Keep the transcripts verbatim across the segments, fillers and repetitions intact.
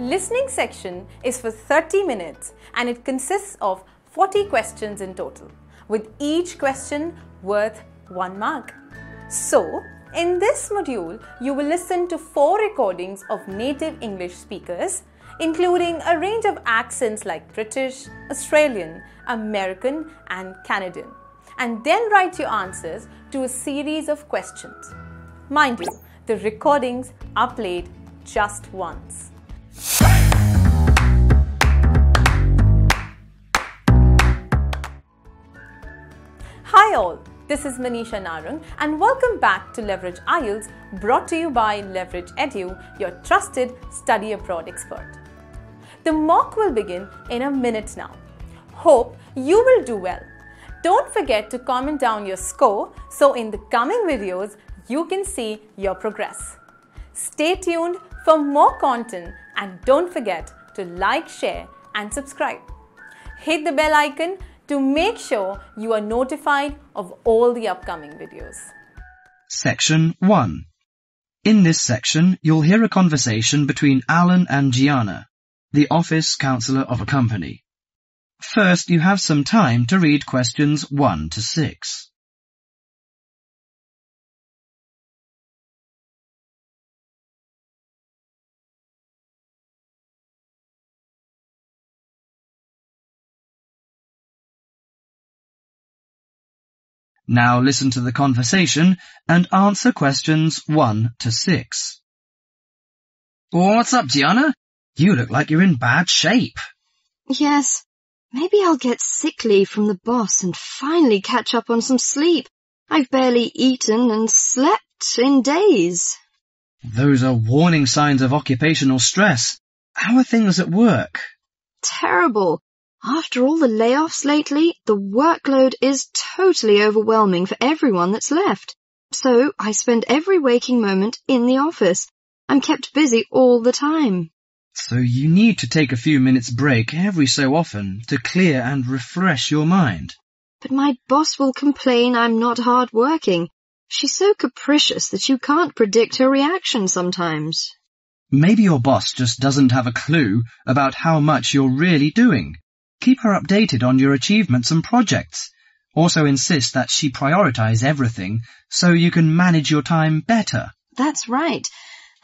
Listening section is for thirty minutes and it consists of forty questions in total, with each question worth one mark. So, in this module, you will listen to four recordings of native English speakers, including a range of accents like British, Australian, American, and Canadian, and then write your answers to a series of questions. Mind you, the recordings are played just once. Hi all, this is Manisha Narang and welcome back to Leverage I E L T S, brought to you by Leverage Edu, your trusted study abroad expert. The mock will begin in a minute now. Hope you will do well. Don't forget to comment down your score so in the coming videos you can see your progress. Stay tuned for more content and don't forget to like, share and subscribe. Hit the bell icon to make sure you are notified of all the upcoming videos. Section one. In this section, you'll hear a conversation between Alan and Gianna, the office counselor of a company. First, you have some time to read questions one to six. Now listen to the conversation and answer questions one to six. What's up, Diana? You look like you're in bad shape. Yes, maybe I'll get sick leave from the boss and finally catch up on some sleep. I've barely eaten and slept in days. Those are warning signs of occupational stress. How are things at work? Terrible. After all the layoffs lately, the workload is totally overwhelming for everyone that's left. So I spend every waking moment in the office. I'm kept busy all the time. So you need to take a few minutes break every so often to clear and refresh your mind. But my boss will complain I'm not hard working. She's so capricious that you can't predict her reaction sometimes. Maybe your boss just doesn't have a clue about how much you're really doing. Keep her updated on your achievements and projects. Also insist that she prioritise everything so you can manage your time better. That's right.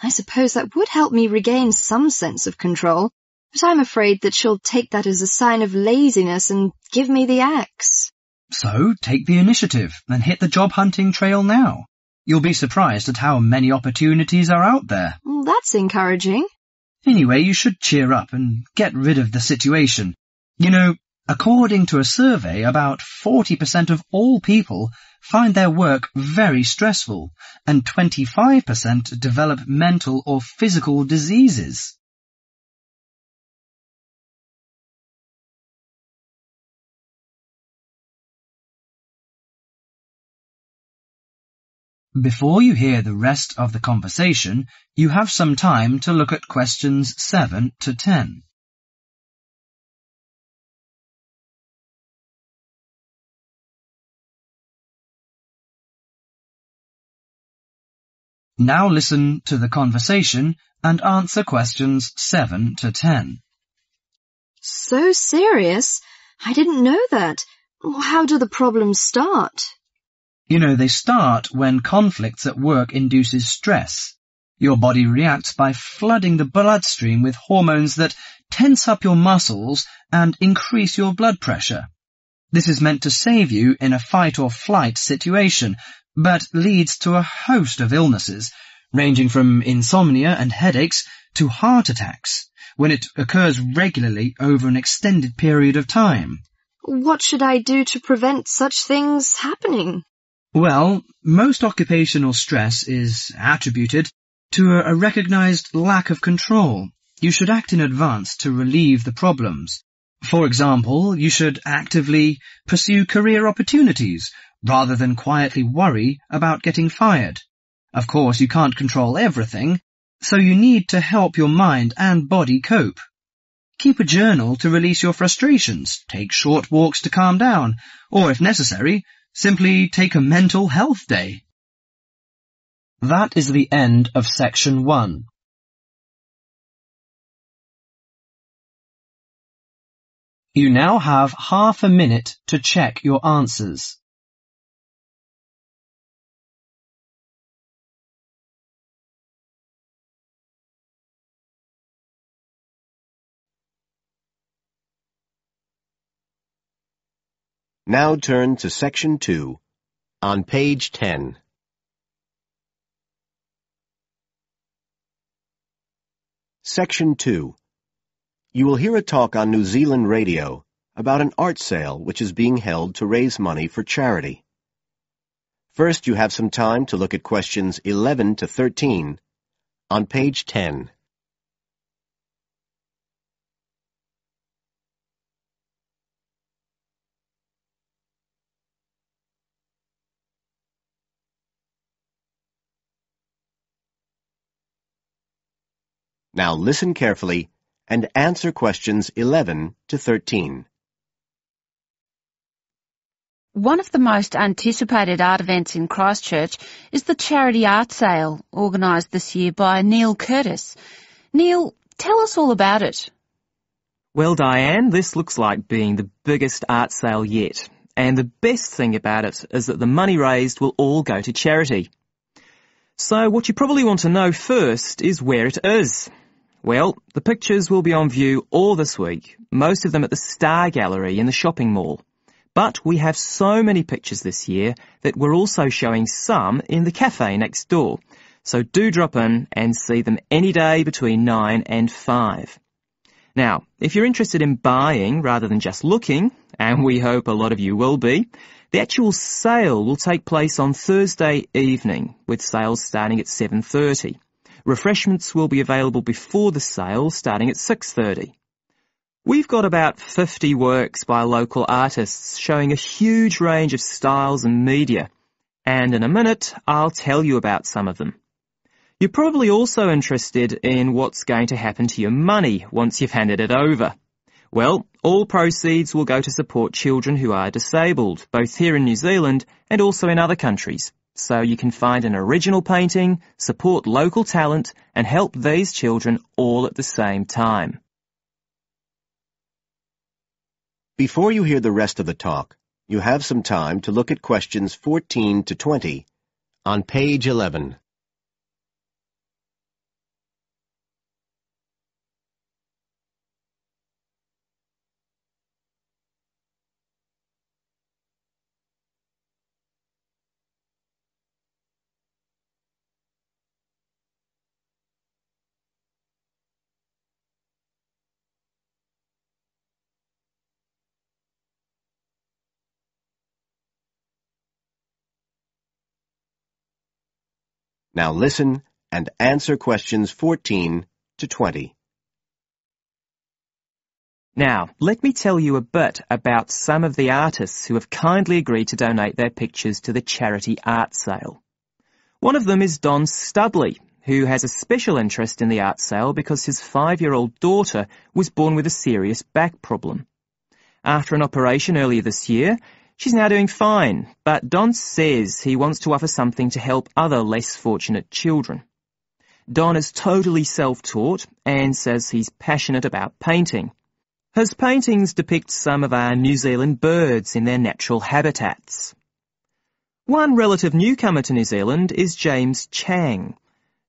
I suppose that would help me regain some sense of control, but I'm afraid that she'll take that as a sign of laziness and give me the axe. So take the initiative and hit the job hunting trail now. You'll be surprised at how many opportunities are out there. That's encouraging. Anyway, you should cheer up and get rid of the situation. You know, according to a survey, about forty percent of all people find their work very stressful, and twenty-five percent develop mental or physical diseases. Before you hear the rest of the conversation, you have some time to look at questions seven to ten. Now listen to the conversation and answer questions seven to ten. So serious? I didn't know that. How do the problems start? You know, they start when conflicts at work induces stress. Your body reacts by flooding the bloodstream with hormones that tense up your muscles and increase your blood pressure. This is meant to save you in a fight-or-flight situation, but leads to a host of illnesses, ranging from insomnia and headaches to heart attacks, when it occurs regularly over an extended period of time. What should I do to prevent such things happening? Well, most occupational stress is attributed to a recognized lack of control. You should act in advance to relieve the problems. For example, you should actively pursue career opportunities, rather than quietly worry about getting fired. Of course, you can't control everything, so you need to help your mind and body cope. Keep a journal to release your frustrations, take short walks to calm down, or if necessary, simply take a mental health day. That is the end of section one. You now have half a minute to check your answers. Now turn to section two, on page ten. Section two. You will hear a talk on New Zealand radio about an art sale which is being held to raise money for charity. First, you have some time to look at questions eleven to thirteen on page ten. Now listen carefully and answer questions eleven to thirteen. One of the most anticipated art events in Christchurch is the charity art sale, organised this year by Neil Curtis. Neil, tell us all about it. Well, Diane, this looks like being the biggest art sale yet, and the best thing about it is that the money raised will all go to charity. So what you probably want to know first is where it is. Well, the pictures will be on view all this week, most of them at the Star Gallery in the shopping mall. But we have so many pictures this year that we're also showing some in the cafe next door. So do drop in and see them any day between nine and five. Now, if you're interested in buying rather than just looking, and we hope a lot of you will be, the actual sale will take place on Thursday evening, with sales starting at seven thirty. Refreshments will be available before the sale, starting at six thirty. We've got about fifty works by local artists showing a huge range of styles and media, and in a minute I'll tell you about some of them. You're probably also interested in what's going to happen to your money once you've handed it over. Well, all proceeds will go to support children who are disabled, both here in New Zealand and also in other countries. So you can find an original painting, support local talent, and help these children all at the same time. Before you hear the rest of the talk, you have some time to look at questions fourteen to twenty on page eleven. Now listen and answer questions fourteen to twenty. Now, let me tell you a bit about some of the artists who have kindly agreed to donate their pictures to the charity art sale. One of them is Don Studley, who has a special interest in the art sale because his five-year-old daughter was born with a serious back problem. After an operation earlier this year, she's now doing fine, but Don says he wants to offer something to help other less fortunate children. Don is totally self-taught and says he's passionate about painting. His paintings depict some of our New Zealand birds in their natural habitats. One relative newcomer to New Zealand is James Chang,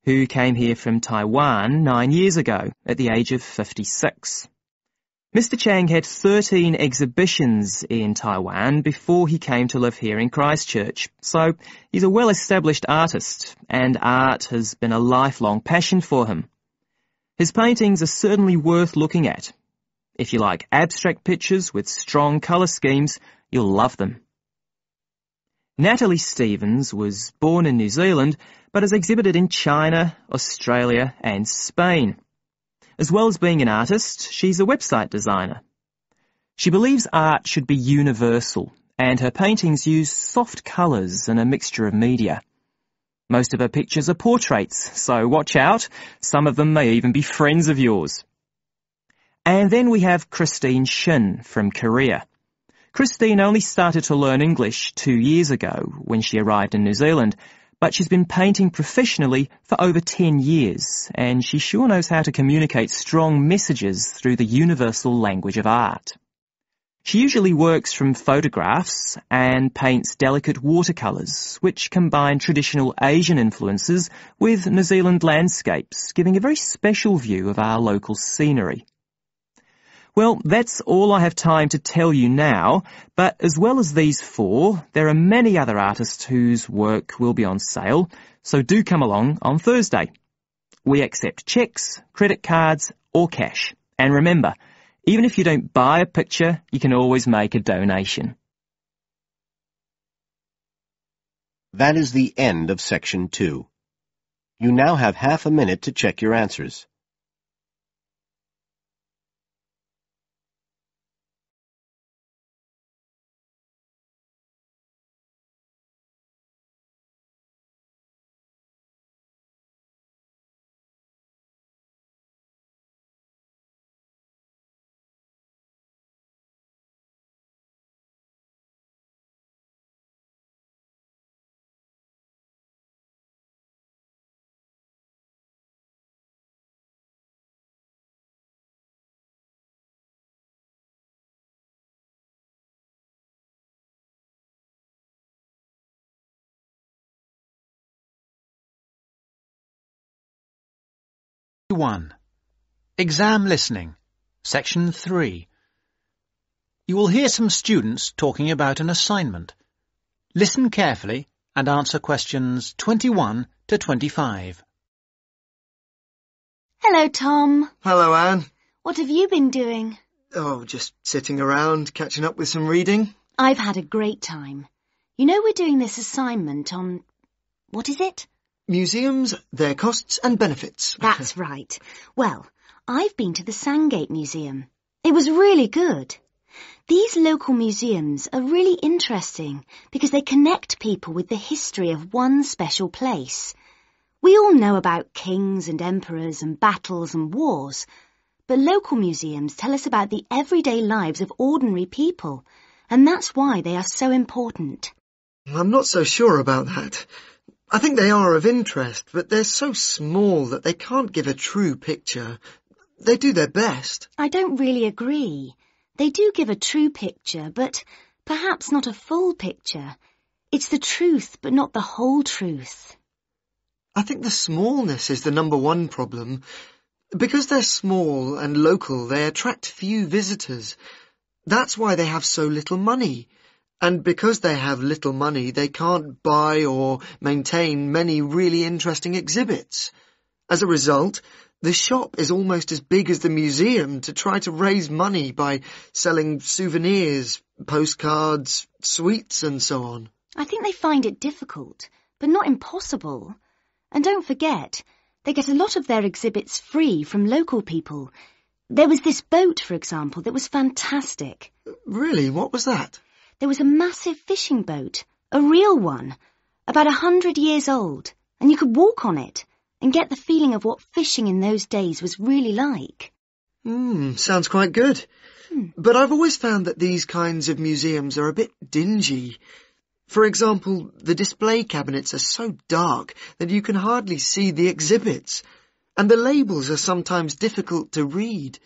who came here from Taiwan nine years ago at the age of fifty-six. Mister Chang had thirteen exhibitions in Taiwan before he came to live here in Christchurch, so he's a well-established artist, and art has been a lifelong passion for him. His paintings are certainly worth looking at. If you like abstract pictures with strong colour schemes, you'll love them. Natalie Stevens was born in New Zealand, but has exhibited in China, Australia and Spain. As well as being an artist, she's a website designer. She believes art should be universal, and her paintings use soft colours and a mixture of media. Most of her pictures are portraits, so watch out. Some of them may even be friends of yours. And then we have Christine Shin from Korea. Christine only started to learn English two years ago when she arrived in New Zealand, but she's been painting professionally for over ten years, and she sure knows how to communicate strong messages through the universal language of art. She usually works from photographs and paints delicate watercolours, which combine traditional Asian influences with New Zealand landscapes, giving a very special view of our local scenery. Well, that's all I have time to tell you now, but as well as these four, there are many other artists whose work will be on sale, so do come along on Thursday. We accept cheques, credit cards or cash. And remember, even if you don't buy a picture, you can always make a donation. That is the end of section two. You now have half a minute to check your answers. one. Exam Listening, Section three. You will hear some students talking about an assignment. Listen carefully and answer questions twenty-one to twenty-five. Hello, Tom. Hello, Anne. What have you been doing? Oh, just sitting around, catching up with some reading. I've had a great time. You know we're doing this assignment on... what is it? Museums, their costs and benefits. That's right. Well, I've been to the Sandgate Museum. It was really good. These local museums are really interesting because they connect people with the history of one special place. We all know about kings and emperors and battles and wars, but local museums tell us about the everyday lives of ordinary people, and that's why they are so important. I'm not so sure about that. I think they are of interest, but they're so small that they can't give a true picture. They do their best. I don't really agree. They do give a true picture, but perhaps not a full picture. It's the truth, but not the whole truth. I think the smallness is the number one problem. Because they're small and local, they attract few visitors. That's why they have so little money. And because they have little money, they can't buy or maintain many really interesting exhibits. As a result, the shop is almost as big as the museum to try to raise money by selling souvenirs, postcards, sweets and so on. I think they find it difficult, but not impossible. And don't forget, they get a lot of their exhibits free from local people. There was this boat, for example, that was fantastic. Really? What was that? There was a massive fishing boat, a real one, about a hundred years old, and you could walk on it and get the feeling of what fishing in those days was really like. Hmm, sounds quite good. Hmm. But I've always found that these kinds of museums are a bit dingy. For example, the display cabinets are so dark that you can hardly see the exhibits, and the labels are sometimes difficult to read.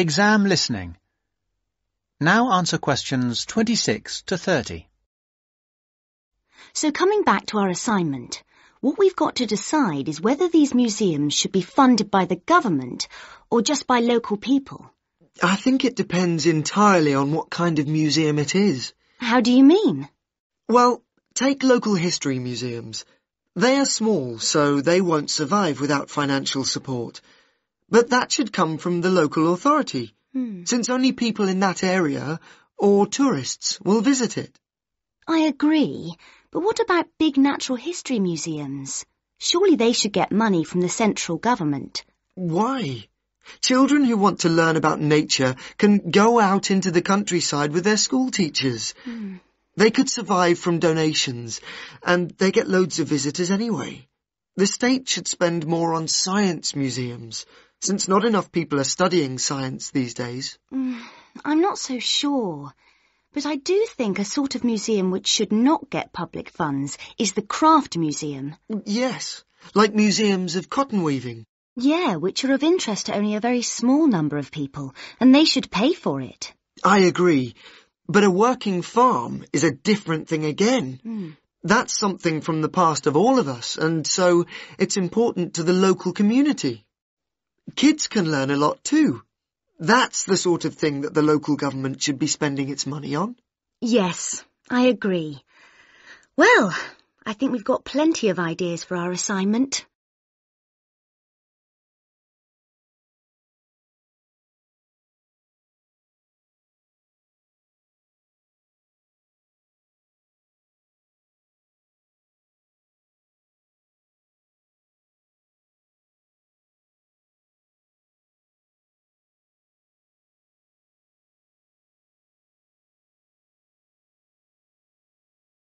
Exam Listening. Now answer questions twenty-six to thirty. So coming back to our assignment, what we've got to decide is whether these museums should be funded by the government or just by local people. I think it depends entirely on what kind of museum it is. How do you mean? Well, take local history museums. They are small, so they won't survive without financial support. But that should come from the local authority, hmm. since only people in that area or tourists will visit it. I agree, But what about big natural history museums? Surely they should get money from the central government. Why? Children who want to learn about nature can go out into the countryside with their school teachers. Mm. They could survive from donations, and they get loads of visitors anyway. The state should spend more on science museums, since not enough people are studying science these days. Mm, I'm not so sure, but I do think a sort of museum which should not get public funds is the craft museum. Yes, like museums of cotton weaving. Yeah, which are of interest to only a very small number of people, and they should pay for it. I agree. But a working farm is a different thing again. Mm. That's something from the past of all of us, and so it's important to the local community. Kids can learn a lot too. That's the sort of thing that the local government should be spending its money on. Yes, I agree. Well, I think we've got plenty of ideas for our assignment.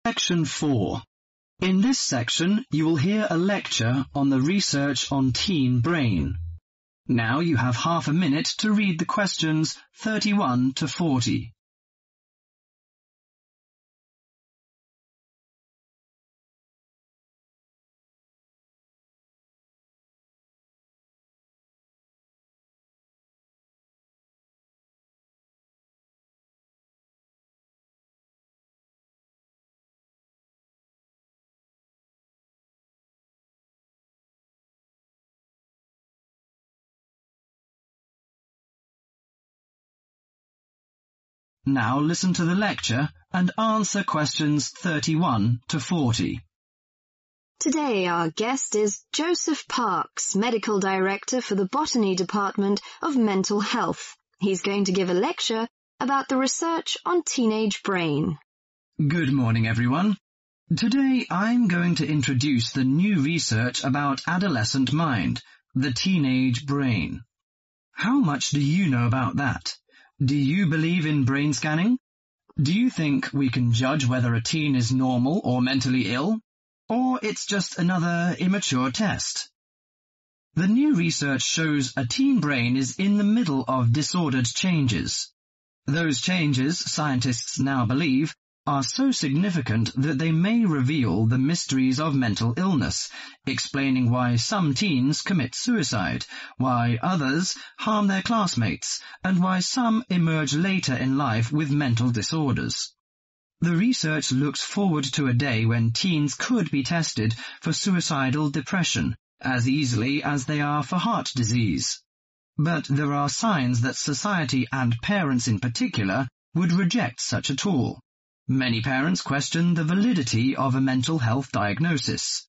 Section four. In this section, you will hear a lecture on the research on teen brain. Now you have half a minute to read the questions thirty-one to forty. Now listen to the lecture and answer questions thirty-one to forty. Today our guest is Joseph Parks, Medical Director for the Botany Department of Mental Health. He's going to give a lecture about the research on teenage brain. Good morning, everyone. Today I'm going to introduce the new research about adolescent mind, the teenage brain. How much do you know about that? Do you believe in brain scanning? Do you think we can judge whether a teen is normal or mentally ill? Or it's just another immature test? The new research shows a teen brain is in the middle of disordered changes. Those changes, scientists now believe, are so significant that they may reveal the mysteries of mental illness, explaining why some teens commit suicide, why others harm their classmates, and why some emerge later in life with mental disorders. The research looks forward to a day when teens could be tested for suicidal depression as easily as they are for heart disease. But there are signs that society and parents in particular would reject such a tool. Many parents question the validity of a mental health diagnosis.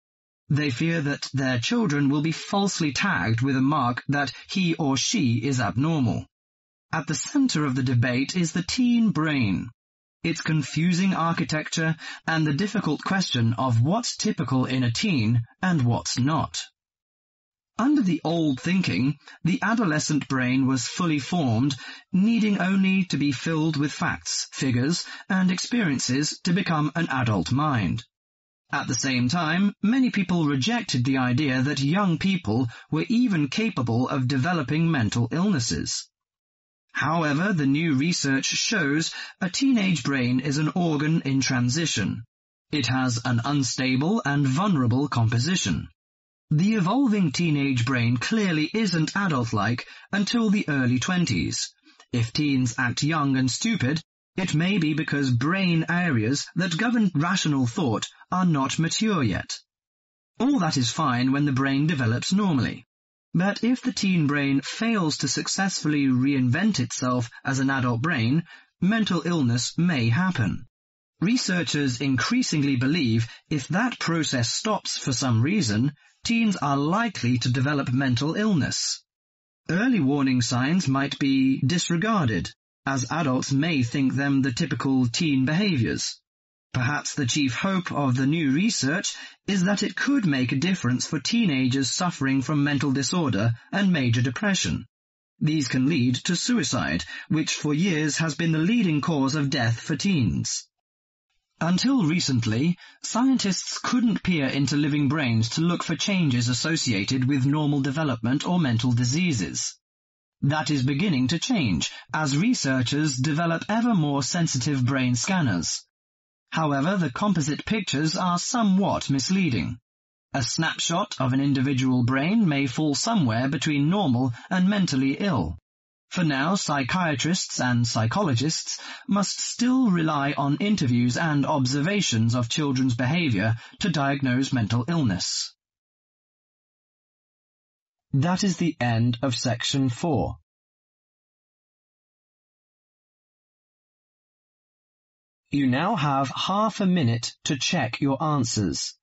They fear that their children will be falsely tagged with a mark that he or she is abnormal. At the center of the debate is the teen brain, its confusing architecture, and the difficult question of what's typical in a teen and what's not. Under the old thinking, the adolescent brain was fully formed, needing only to be filled with facts, figures, and experiences to become an adult mind. At the same time, many people rejected the idea that young people were even capable of developing mental illnesses. However, the new research shows a teenage brain is an organ in transition. It has an unstable and vulnerable composition. The evolving teenage brain clearly isn't adult-like until the early twenties. If teens act young and stupid, it may be because brain areas that govern rational thought are not mature yet. All that is fine when the brain develops normally. But if the teen brain fails to successfully reinvent itself as an adult brain, mental illness may happen. Researchers increasingly believe if that process stops for some reason, teens are likely to develop mental illness. Early warning signs might be disregarded, as adults may think them the typical teen behaviors. Perhaps the chief hope of the new research is that it could make a difference for teenagers suffering from mental disorder and major depression. These can lead to suicide, which for years has been the leading cause of death for teens. Until recently, scientists couldn't peer into living brains to look for changes associated with normal development or mental diseases. That is beginning to change as researchers develop ever more sensitive brain scanners. However, the composite pictures are somewhat misleading. A snapshot of an individual brain may fall somewhere between normal and mentally ill. For now, psychiatrists and psychologists must still rely on interviews and observations of children's behavior to diagnose mental illness. That is the end of section four. You now have half a minute to check your answers.